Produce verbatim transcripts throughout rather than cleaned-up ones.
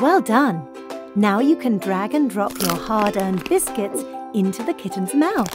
Well done! Now you can drag and drop your hard-earned biscuits into the kitten's mouth.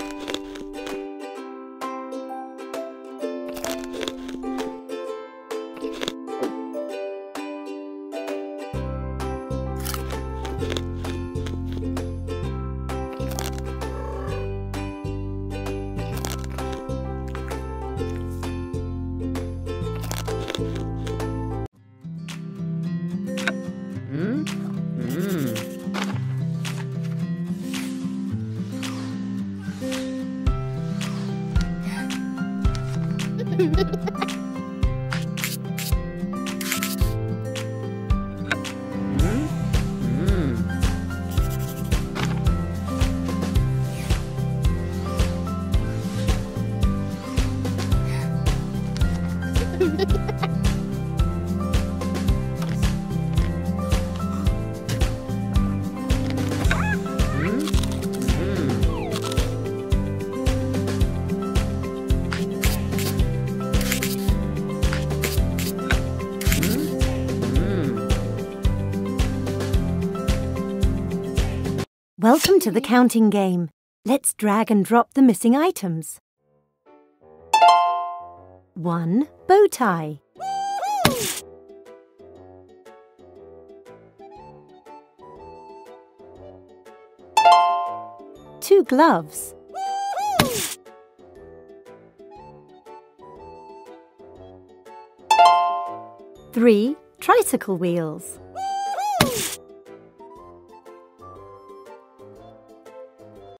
Welcome to the counting game. Let's drag and drop the missing items. One bow tie. Two gloves. Three tricycle wheels.